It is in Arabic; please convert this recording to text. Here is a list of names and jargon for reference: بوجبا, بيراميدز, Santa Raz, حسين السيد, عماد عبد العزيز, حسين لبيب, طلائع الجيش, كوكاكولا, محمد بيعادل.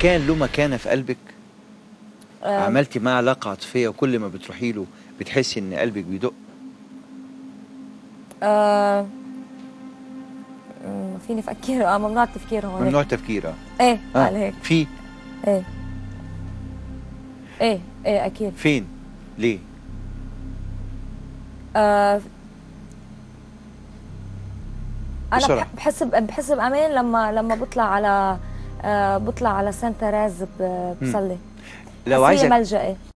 كان له مكانه في قلبك؟ عملتي معاه علاقه عاطفيه وكل ما بتروحي له بتحسي ان قلبك بيدق؟ فيني افكر. ممنوع التفكير. هو ممنوع التفكير. ايه على هيك في ايه ايه ايه اكيد. فين؟ ليه؟ انا بحس بامان لما بطلع على سانتا راز بصلي. لو عايزة ملجأي